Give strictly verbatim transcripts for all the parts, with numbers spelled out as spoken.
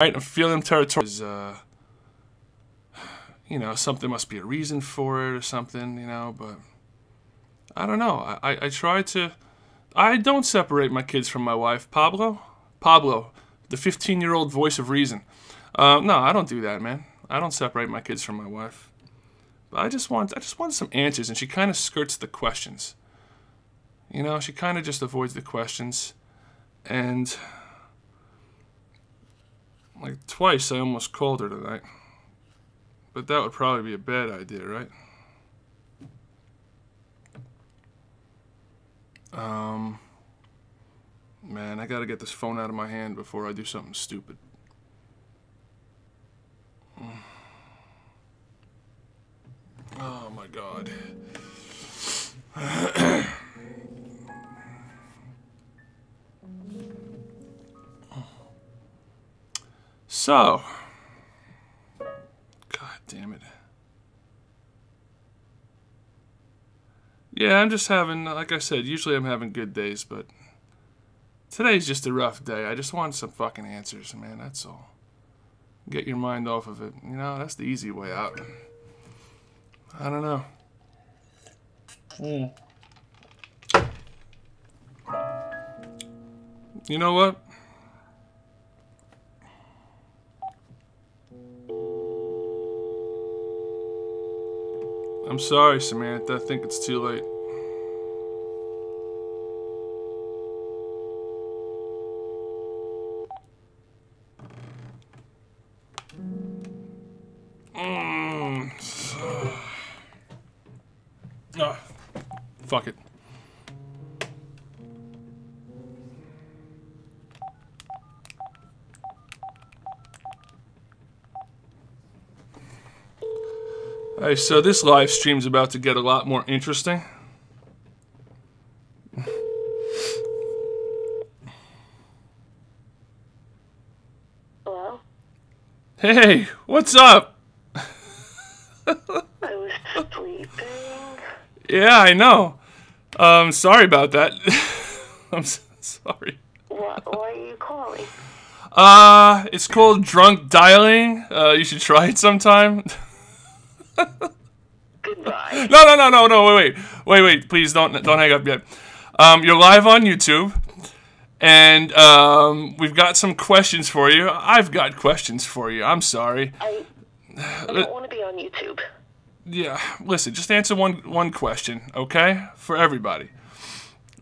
Right, I'm feeling territorial. Uh, you know, something must be a reason for it or something, you know, but I don't know. I, I, I try to... I don't separate my kids from my wife, Pablo. Pablo, the fifteen-year-old voice of reason. Uh, no, I don't do that, man. I don't separate my kids from my wife. But I just want, I just want some answers, and she kind of skirts the questions. You know, she kind of just avoids the questions, and... Like, twice I almost called her tonight. But that would probably be a bad idea, right? Um, man, I gotta get this phone out of my hand before I do something stupid. Oh my God. So, God damn it. Yeah, I'm just having, like I said, usually I'm having good days, but today's just a rough day. I just want some fucking answers, man, that's all. Get your mind off of it. You know, that's the easy way out. I don't know. Mm. You know what? I'm sorry, Samantha. I think it's too late. Mm. Oh, fuck it. Alright, so this live stream's about to get a lot more interesting. Hello? Hey, what's up? I was sleeping. Yeah, I know. Um, sorry about that. I'm so sorry. What, why are you calling? Uh, it's called drunk dialing. Uh, you should try it sometime. Goodbye. No, no, no, no, no. Wait, wait, wait, wait. Please don't, don't hang up yet. Um, you're live on YouTube, and um, we've got some questions for you. I've got questions for you. I'm sorry. I, I don't want to be on YouTube. Yeah. Listen, just answer one, one question, okay, for everybody.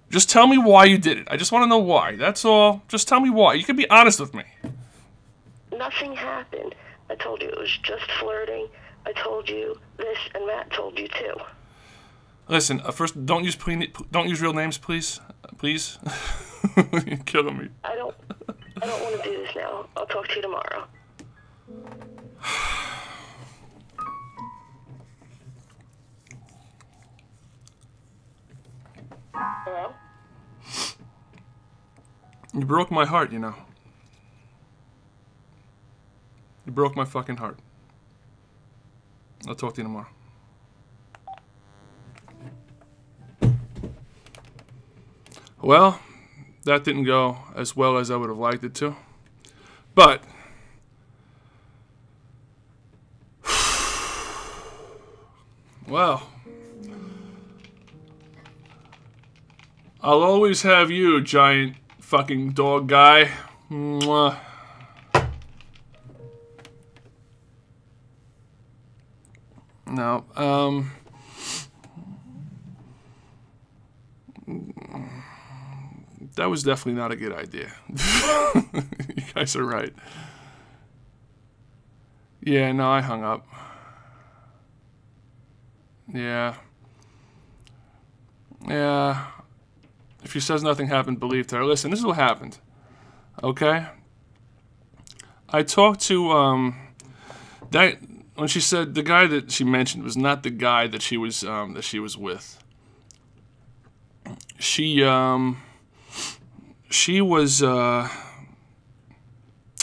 Just tell me why you did it. I just want to know why. That's all. Just tell me why. You can be honest with me. Nothing happened. I told you it was just flirting. I told you this, and Matt told you too. Listen, uh, first, don't use don't use real names, please, uh, please. You're killing me. I don't, I don't want to do this now. I'll talk to you tomorrow. Hello? You broke my heart, you know. You broke my fucking heart. I'll talk to you tomorrow. Well, that didn't go as well as I would have liked it to. But well, I'll always have you, giant fucking dog guy. Mwah. No, um, that was definitely not a good idea. You guys are right. Yeah, no, I hung up. Yeah. Yeah. If she says nothing happened, believe her. Listen, this is what happened. Okay? I talked to, um, that... When she said the guy that she mentioned was not the guy that she was um, that she was with, she um, she was uh,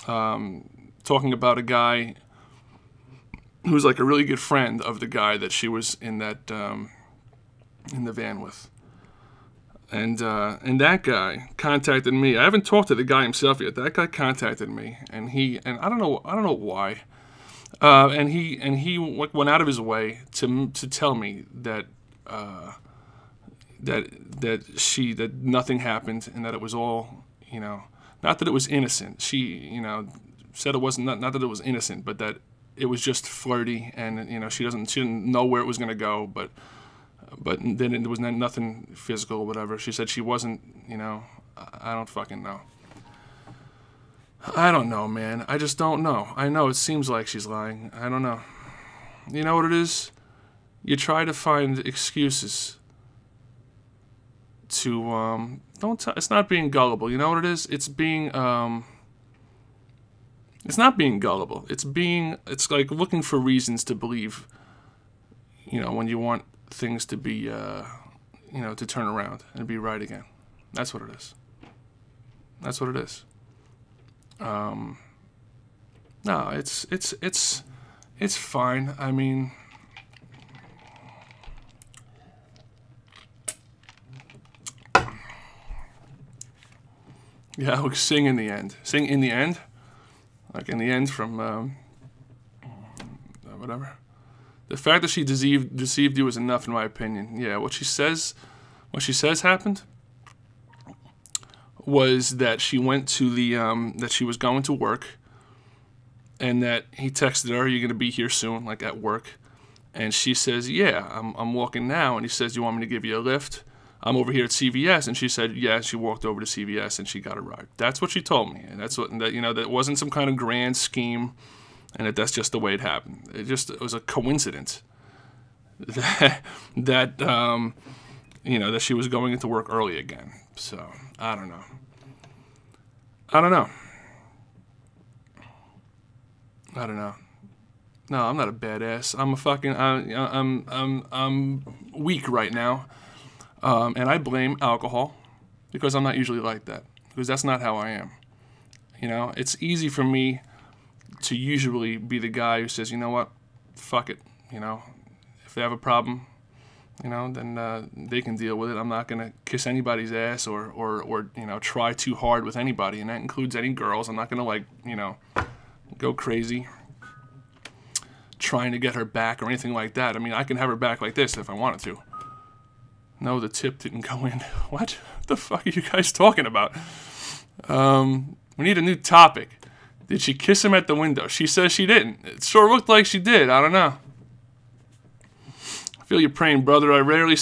um, talking about a guy who was like a really good friend of the guy that she was in that um, in the van with, And uh, and that guy contacted me. I haven't talked to the guy himself yet. That guy contacted me, and he and I don't know I don't know why. Uh, and he and he went out of his way to to tell me that uh, that that she that nothing happened, and that it was all, you know, not that it was innocent. She, you know, said it wasn't not, not that it was innocent, but that it was just flirty, and you know she doesn't she didn't know where it was gonna go, but but then there was nothing physical or whatever. She said she wasn't, you know, I don't fucking know. I don't know, man. I just don't know. I know it seems like she's lying. I don't know. You know what it is? You try to find excuses to, um, don't t it's not being gullible. You know what it is? It's being, um, it's not being gullible. It's being, it's like looking for reasons to believe, you know, when you want things to be, uh, you know, to turn around and be right again. That's what it is. That's what it is. Um, no, it's, it's, it's, it's fine. I mean, yeah, I'll sing in the end, sing in the end, like in the end from, um, whatever. The fact that she deceived, deceived you is enough in my opinion. Yeah, what she says, what she says happened was that she went to the, um, that she was going to work, and that he texted her, you're going to be here soon, like at work. And she says, yeah, I'm, I'm walking now. And he says, you want me to give you a lift? I'm over here at C V S. And she said, yeah, she walked over to C V S and she got a ride. That's what she told me. And that's what, that, you know, that wasn't some kind of grand scheme, and that that's just the way it happened. It just, it was a coincidence that, that um, you know, that she was going into work early again. So, I don't know. I don't know. I don't know. No, I'm not a badass. I'm a fucking, I, I'm, I'm, I'm weak right now. Um, and I blame alcohol, because I'm not usually like that, because that's not how I am. You know, it's easy for me to usually be the guy who says, you know what, fuck it, you know, if they have a problem, you know, then uh, they can deal with it. I'm not gonna kiss anybody's ass or, or, or, you know, try too hard with anybody, and that includes any girls. I'm not gonna, like, you know, go crazy trying to get her back or anything like that. I mean, I can have her back like this if I wanted to. No, the tip didn't go in. What the fuck are you guys talking about? Um, we need a new topic. Did she kiss him at the window? She says she didn't. It sure looked like she did. I don't know. I feel your pain, brother. I rarely say